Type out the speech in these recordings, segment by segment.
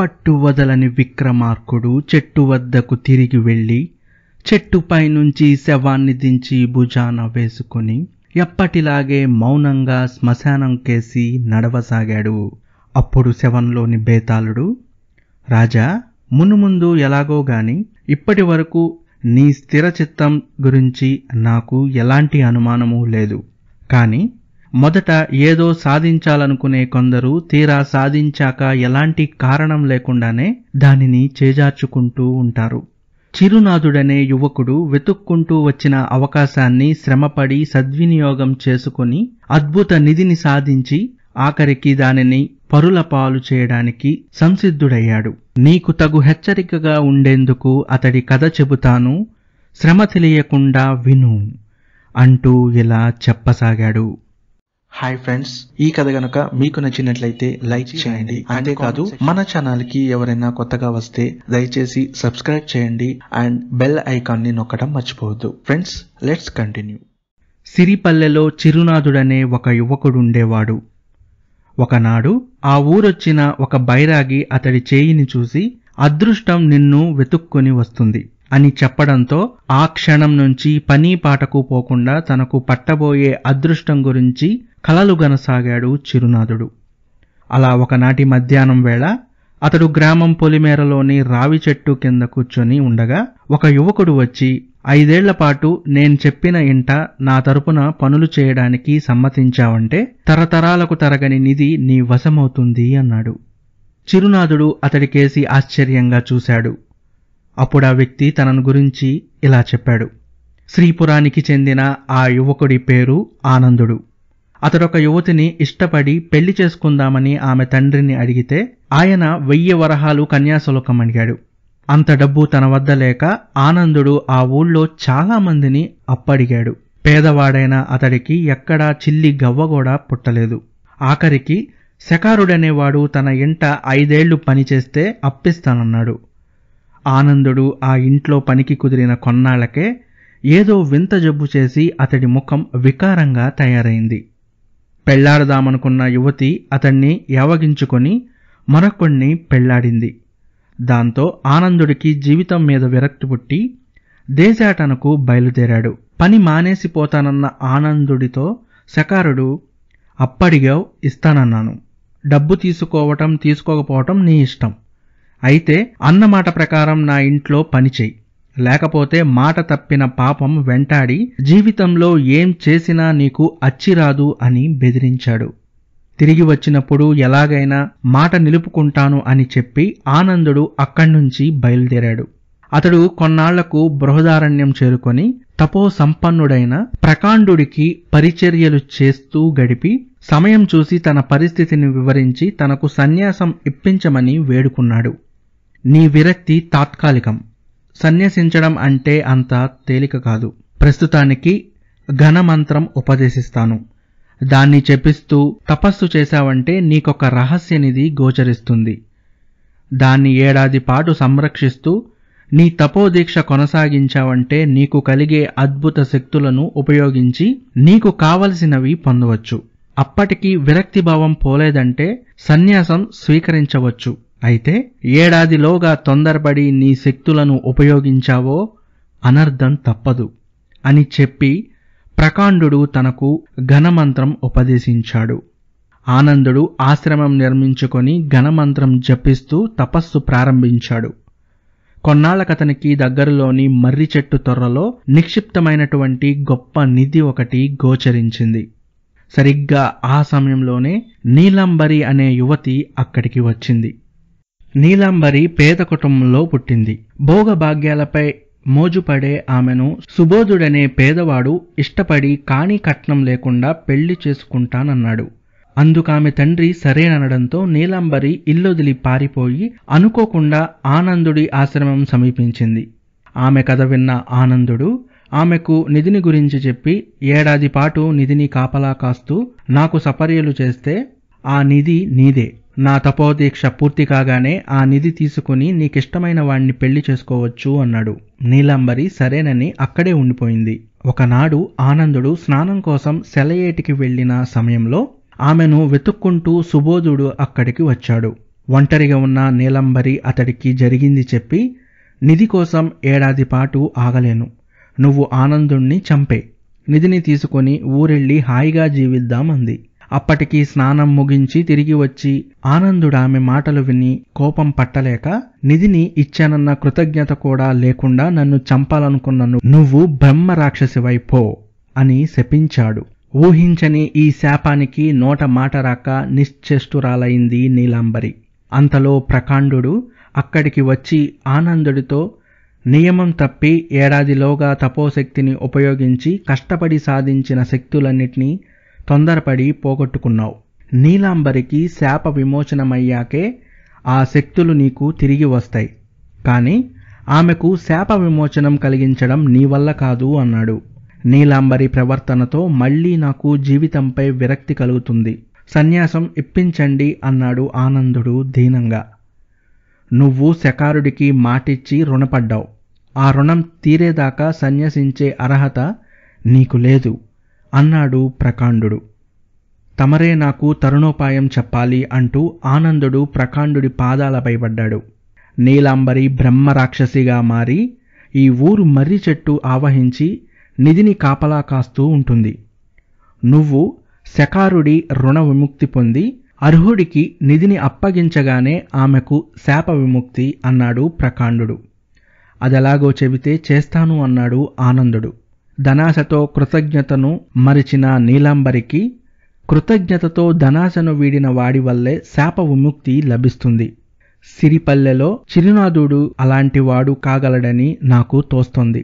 పట్టు వదలని విక్రమార్కుడు చెట్టు వద్దకు తిరిగి వెళ్ళి చెట్టుపై నుంచి శవాన్ని దించి భుజాన వేసుకుని ఎప్పటిలాగే మౌనంగా శ్మశానం కేసి నడవసాగాడు. అప్పుడు శవంలోని బేతాళుడు, రాజా, మునుముందు ఎలాగో గాని ఇప్పటి వరకు నీ స్థిర చిత్తం గురించి నాకు ఎలాంటి అనుమానమూ లేదు. కానీ మొదట ఏదో సాధించాలనుకునే కొందరు తీరా సాధించాక ఎలాంటి కారణం లేకుండానే దానిని చేజార్చుకుంటూ ఉంటారు. చిరునాథుడనే యువకుడు వెతుక్కుంటూ వచ్చిన అవకాశాన్ని శ్రమపడి సద్వినియోగం చేసుకుని అద్భుత నిధిని సాధించి ఆఖరికి దానిని పరుల పాలు చేయడానికి సంసిద్ధుడయ్యాడు. నీకు తగు హెచ్చరికగా ఉండేందుకు అతడి కథ చెబుతాను, శ్రమ తెలియకుండా విను అంటూ ఇలా చెప్పసాగాడు. హాయ్ ఫ్రెండ్స్, ఈ కథ గనక మీకు నచ్చినట్లయితే లైక్ చేయండి. అంతేకాదు మన ఛానల్ కి ఎవరైనా కొత్తగా వస్తే దయచేసి సబ్స్క్రైబ్ చేయండి అండ్ బెల్ ఐకాన్ ని నొక్కడం మర్చిపోవద్దు. Friends, let's continue. సిరిపల్లెలో చిరునాథుడనే ఒక యువకుడుండేవాడు. ఒకనాడు ఆ ఊరొచ్చిన ఒక బైరాగి అతడి చేయిని చూసి, అదృష్టం నిన్ను వెతుక్కుని వస్తుంది అని చెప్పడంతో ఆ క్షణం నుంచి పని పాటకు పోకుండా తనకు పట్టబోయే అదృష్టం గురించి కలలుగనసాగాడు చిరునాథుడు. అలా ఒకనాటి మధ్యాహ్నం వేళ అతడు గ్రామం పొలిమేరలోని రావి చెట్టు కింద కూర్చొని ఉండగా ఒక యువకుడు వచ్చి, 5 ఏళ్ల పాటు నేను చెప్పిన ఇంట నా తరపున పనులు చేయడానికి సమ్మతించావంటే తరతరాలకు తరగని నిధి నీ వశమవుతుంది అన్నాడు. చిరునాథుడు అతడికేసి ఆశ్చర్యంగా చూశాడు. అప్పుడా వ్యక్తి తనను గురించి ఇలా చెప్పాడు. శ్రీపురానికి చెందిన ఆ యువకుడి పేరు ఆనందుడు. అతడొక యువతిని ఇష్టపడి పెళ్లి చేసుకుందామని ఆమె తండ్రిని అడిగితే ఆయన 1000 వరహాలు కన్యాశుల్కం అడిగాడు. అంత డబ్బు తన వద్ద లేక ఆనందుడు ఆ ఊళ్ళో చాలా మందిని అప్పడిగాడు. పేదవాడైన అతడికి ఎక్కడా చిల్లి గవ్వ కూడా పుట్టలేదు. ఆఖరికి సకారుడనేవాడు తన ఇంట 5 ఏళ్లు పనిచేస్తే అప్పిస్తానన్నాడు. ఆనందుడు ఆ ఇంట్లో పనికి కుదిరిన కొన్నాళ్లకే ఏదో వింత జబ్బు చేసి అతడి ముఖం వికారంగా తయారైంది. పెళ్లాడదామనుకున్న యువతి అతణ్ణి యావగించుకొని మరొకణ్ణి పెళ్లాడింది. దాంతో ఆనందుడికి జీవితం మీద విరక్తి పుట్టి దేశాటనకు బయలుదేరాడు. పని మానేసిపోతానన్న ఆనందుడితో సకారుడు, అప్పడిగావు, ఇస్తానన్నాను, డబ్బు తీసుకోవటం తీసుకోకపోవటం నీ ఇష్టం, అయితే అన్నమాట ప్రకారం నా ఇంట్లో పనిచేయి, లేకపోతే మాట తప్పిన పాపం వెంటాడి జీవితంలో ఏం చేసినా నీకు అచ్చిరాదు అని బెదిరించాడు. తిరిగి వచ్చినప్పుడు ఎలాగైనా మాట నిలుపుకుంటాను అని చెప్పి ఆనందుడు అక్కడ్నుంచి బయలుదేరాడు. అతడు కొన్నాళ్లకు బృహదారణ్యం చేరుకొని తపో సంపన్నుడైన ప్రకాండుడికి పరిచర్యలు చేస్తూ గడిపి సమయం చూసి తన పరిస్థితిని వివరించి తనకు సన్యాసం ఇప్పించమని వేడుకున్నాడు. నీ విరక్తి తాత్కాలికం, సన్యసించడం అంటే అంత తేలిక కాదు. ప్రస్తుతానికి ఘనమంత్రం ఉపదేశిస్తాను, దాన్ని జపిస్తూ తపస్సు చేశావంటే నీకొక రహస్యనిధి గోచరిస్తుంది. దాన్ని 1 ఏడాది పాటు సంరక్షిస్తూ నీ తపోదీక్ష కొనసాగించావంటే నీకు కలిగే అద్భుత శక్తులను ఉపయోగించి నీకు కావలసినవి పొందవచ్చు. అప్పటికీ విరక్తిభావం పోలేదంటే సన్యాసం స్వీకరించవచ్చు. అయితే 1 ఏడాదిలోగా తొందరపడి నీ శక్తులను ఉపయోగించావో అనర్థం తప్పదు అని చెప్పి ప్రకాండుడు తనకు ఘనమంత్రం ఉపదేశించాడు. ఆనందుడు ఆశ్రమం నిర్మించుకొని ఘనమంత్రం జపిస్తూ తపస్సు ప్రారంభించాడు. కొన్నాళ్ళకతనికి దగ్గరలోని మర్రి చెట్టు తొర్రలో నిక్షిప్తమైనటువంటి గొప్ప నిధి ఒకటి గోచరించింది. సరిగ్గా ఆ సమయంలోనే నీలంబరి అనే యువతి అక్కడికి వచ్చింది. నీలంబరి పేద కుటుంబంలో పుట్టింది. భోగభాగ్యాలపై మోజుపడే ఆమెను సుబోధుడనే పేదవాడు ఇష్టపడి కాణీ కట్నం లేకుండా పెళ్లి చేసుకుంటానన్నాడు. అందుకామె తండ్రి సరేనడంతో నీలంబరి ఇల్లొదిలి పారిపోయి అనుకోకుండా ఆనందుడి ఆశ్రమం సమీపించింది. ఆమె కథ విన్న ఆనందుడు ఆమెకు నిధిని గురించి చెప్పి 1 ఏడాది పాటు నిధిని కాపలా కాస్తూ నాకు సపర్యలు చేస్తే ఆ నిధి నీదే. నా తపోదీక్ష పూర్తి కాగానే ఆ నిధి తీసుకుని నీకిష్టమైన వాణ్ణి పెళ్లి చేసుకోవచ్చు అన్నాడు. నీలంబరి సరేనని అక్కడే ఉండిపోయింది. ఒకనాడు ఆనందుడు స్నానం కోసం సెలయేటికి వెళ్లిన సమయంలో ఆమెను వెతుక్కుంటూ సుబోధుడు అక్కడికి వచ్చాడు. ఒంటరిగా ఉన్న నీలంబరి అతడికి జరిగింది చెప్పి, నిధి కోసం ఏడాది పాటు ఆగలేను, నువ్వు ఆనందుణ్ణి చంపే, నిధిని తీసుకొని ఊరెళ్ళి హాయిగా జీవిద్దామంది. అప్పటికి స్నానం ముగించి తిరిగి వచ్చి ఆనందుడామె మాటలు విని కోపం పట్టలేక, నిధిని ఇచ్చానన్న కృతజ్ఞత కూడా లేకుండా నన్ను చంపాలనుకున్నాను, నువ్వు బ్రహ్మ రాక్షసివైపో అని శపించాడు. ఊహించని ఈ శాపానికి నోట మాట రాక నిశ్చేష్టురాలైంది నీలాంబరి. అంతలో ప్రకాండుడు అక్కడికి వచ్చి ఆనందుడితో, నియమం తప్పి ఏడాదిలోగా తపోశక్తిని ఉపయోగించి కష్టపడి సాధించిన శక్తులన్నిటినీ తొందరపడి పోగొట్టుకున్నావు. నీలాంబరికి శాప విమోచనమయ్యాకే ఆ శక్తులు నీకు తిరిగి వస్తాయి, కానీ ఆమెకు శాప విమోచనం కలిగించడం నీ వల్ల కాదు అన్నాడు. నీలాంబరి ప్రవర్తనతో మళ్లీ నాకు జీవితంపై విరక్తి కలుగుతుంది, సన్యాసం ఇప్పించండి అన్నాడు ఆనందుడు దీనంగా. నువ్వు శకారుడికి మాటిచ్చి రుణపడ్డావు, ఆ రుణం తీరేదాకా సన్యసించే అర్హత నీకు లేదు అన్నాడు ప్రకాండుడు. తమరే నాకు తరుణోపాయం చెప్పాలి అంటూ ఆనందుడు ప్రకాండుడి పాదాలపై పడ్డాడు. నీలాంబరి బ్రహ్మరాక్షసిగా మారి ఈ ఊరు మర్రి చెట్టు ఆవహించి నిధిని కాపలా కాస్తూ ఉంటుంది. నువ్వు శకారుడి రుణ విముక్తి పొంది అర్హుడికి నిధిని అప్పగించగానే ఆమెకు శాప విముక్తి అన్నాడు ప్రకాండుడు. అదెలాగో చెబితే చేస్తాను అన్నాడు ఆనందుడు. ధనాశతో కృతజ్ఞతను మరిచిన నీలాంబరికి కృతజ్ఞతతో ధనాశను వీడిన వాడి వల్లే శాప విముక్తి లభిస్తుంది. సిరిపల్లెలో చిరునాథుడు అలాంటివాడు కాగలడని నాకు తోస్తోంది,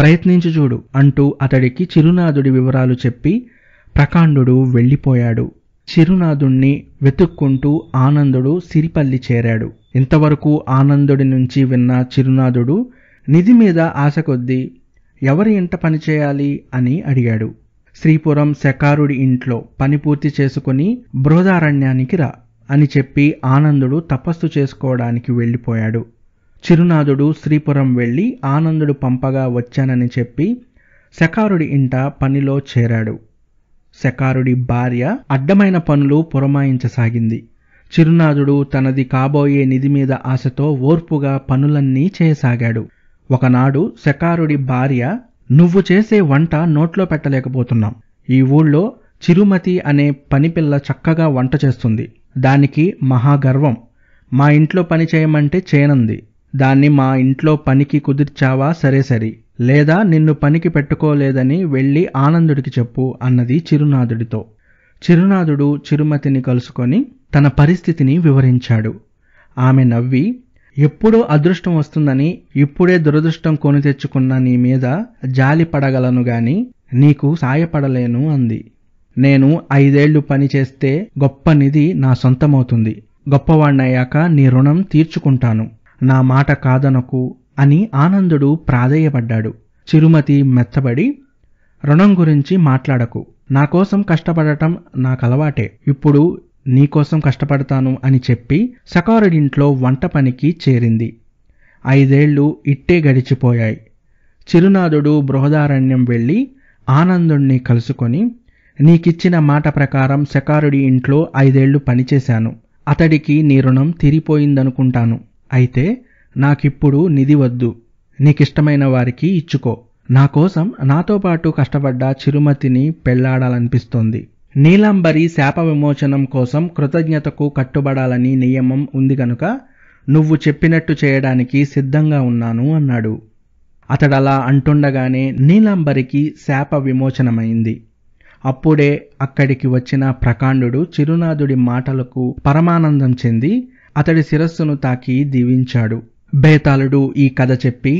ప్రయత్నించి చూడు అంటూ అతడికి చిరునాథుడి వివరాలు చెప్పి ప్రకాండుడు వెళ్ళిపోయాడు. చిరునాథుణ్ణి వెతుక్కుంటూ ఆనందుడు సిరిపల్లి చేరాడు. ఇంతవరకు ఆనందుడి నుంచి విన్న చిరునాథుడు నిధి మీద ఆశ కొద్దీ ఎవరి ఇంట పనిచేయాలి అని అడిగాడు. శ్రీపురం శకారుడి ఇంట్లో పని పూర్తి చేసుకుని బృహదారణ్యానికి రా అని చెప్పి ఆనందుడు తపస్సు చేసుకోవడానికి వెళ్ళిపోయాడు. చిరునాథుడు శ్రీపురం వెళ్ళి ఆనందుడు పంపగా వచ్చానని చెప్పి శకారుడి ఇంట పనిలో చేరాడు. శకారుడి భార్య అడ్డమైన పనులు పురమాయించసాగింది. చిరునాథుడు తనది కాబోయే నిధి మీద ఆశతో ఓర్పుగా పనులన్నీ చేయసాగాడు. ఒకనాడు శకారుడి భార్య, నువ్వు చేసే వంట నోట్లో పెట్టలేకపోతున్నాం, ఈ ఊళ్ళో చిరుమతి అనే పనిపిల్ల చక్కగా వంట చేస్తుంది, దానికి మహాగర్వం, మా ఇంట్లో పని చేయమంటే చేయనంది, దాన్ని మా ఇంట్లో పనికి కుదిర్చావా సరే సరి, లేదా నిన్ను పనికి పెట్టుకోలేదని వెళ్ళి ఆనందుడికి చెప్పు అన్నది చిరునాథుడితో. చిరునాథుడు చిరుమతిని కలుసుకొని తన పరిస్థితిని వివరించాడు. ఆమె నవ్వి, ఎప్పుడో అదృష్టం వస్తుందని ఇప్పుడే దురదృష్టం కొని తెచ్చుకున్న నీ మీద జాలి పడగలను గాని నీకు సాయపడలేను అంది. నేను 5 ఏళ్లు పనిచేస్తే గొప్ప నిధి నా సొంతమవుతుంది, గొప్పవాణ్ణయ్యాక నీ రుణం తీర్చుకుంటాను, నా మాట కాదనకు అని ఆనందుడు ప్రాధేయపడ్డాడు. చిరుమతి మెత్తబడి, రుణం గురించి మాట్లాడకు, నా కోసం కష్టపడటం నాకు అలవాటే, ఇప్పుడు నీకోసం కష్టపడతాను అని చెప్పి శకారుడింట్లో వంట పనికి చేరింది. 5 ఏళ్లు ఇట్టే గడిచిపోయాయి. చిరునాథుడు బృహదారణ్యం వెళ్ళి ఆనందుణ్ణి కలుసుకొని, నీకిచ్చిన మాట ప్రకారం శకారుడి ఇంట్లో 5 ఏళ్లు పనిచేశాను, అతడికి నీ రుణం తీరిపోయిందనుకుంటాను, అయితే నాకిప్పుడు నిధి వద్దు, నీకిష్టమైన వారికి ఇచ్చుకో, నా కోసం నాతో పాటు కష్టపడ్డ చిరుమతిని పెళ్లాడాలనిపిస్తోంది. నీలాంబరి శాప విమోచనం కోసం కృతజ్ఞతకు కట్టుబడాలని నియమం ఉంది గనుక నువ్వు చెప్పినట్టు చేయడానికి సిద్ధంగా ఉన్నాను అన్నాడు. అతడలా అంటుండగానే నీలాంబరికి శాప విమోచనమైంది. అప్పుడే అక్కడికి వచ్చిన ప్రకాండుడు చిరునాథుడి మాటలకు పరమానందం చెంది అతడి శిరస్సును తాకి దీవించాడు. బేతాళుడు ఈ కథ చెప్పి,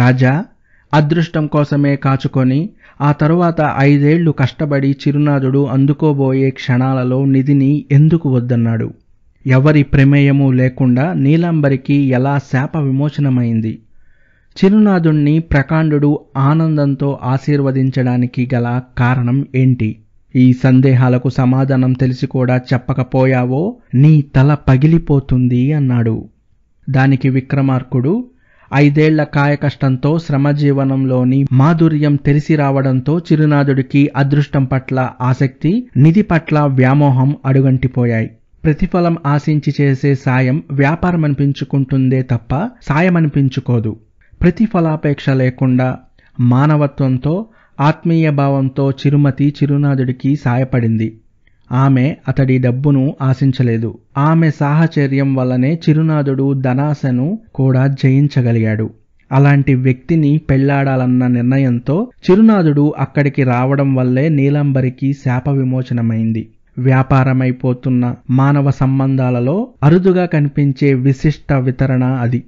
రాజా, అదృష్టం కోసమే కాచుకొని ఆ తరువాత 5 ఏళ్లు కష్టపడి చిరునాథుడు అందుకోబోయే క్షణాలలో నిధిని ఎందుకు వద్దన్నాడు? ఎవరి ప్రమేయము లేకుండా నీలాంబరికి ఎలా శాప విమోచనమైంది? చిరునాథుణ్ణి ప్రకాండుడు ఆనందంతో ఆశీర్వదించడానికి గల కారణం ఏంటి? ఈ సందేహాలకు సమాధానం తెలిసి కూడా చెప్పకపోయావో నీ తల పగిలిపోతుంది అన్నాడు. దానికి విక్రమార్కుడు, 5 ఏళ్ల కాయకష్టంతో శ్రమజీవనంలోని మాధుర్యం తెలిసి రావడంతో చిరునాథుడికి అదృష్టం పట్ల ఆసక్తి, నిధి పట్ల వ్యామోహం అడుగంటిపోయాయి. ప్రతిఫలం ఆశించి చేసే సాయం వ్యాపారం అనిపించుకుంటుందే తప్ప సాయం అనిపించుకోదు. ప్రతిఫలాపేక్ష లేకుండా మానవత్వంతో ఆత్మీయ భావంతో చిరుమతి చిరునాథుడికి సాయపడింది. ఆమె అతడి డబ్బును ఆశించలేదు. ఆమె సాహచర్యం వల్లనే చిరునాథుడు ధనాశను కూడా జయించగలిగాడు. అలాంటి వ్యక్తిని పెళ్లాడాలన్న నిర్ణయంతో చిరునాథుడు అక్కడికి రావడం వల్లే నీలాంబరికి శాప విమోచనమైంది. వ్యాపారమైపోతున్న మానవ సంబంధాలలో అరుదుగా కనిపించే విశిష్ట వితరణ అది.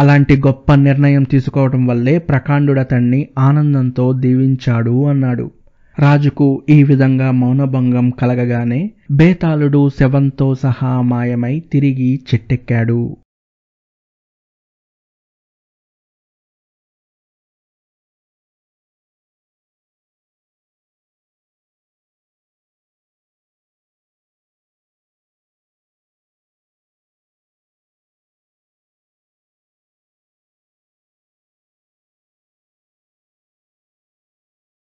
అలాంటి గొప్ప నిర్ణయం తీసుకోవడం వల్లే ప్రకాండుడతన్ని ఆనందంతో దీవించాడు అన్నాడు. రాజుకు ఈ విధంగా మౌనభంగం కలగగానే బేతాళుడు శవంతో సహా మాయమై తిరిగి చెట్టెక్కాడు.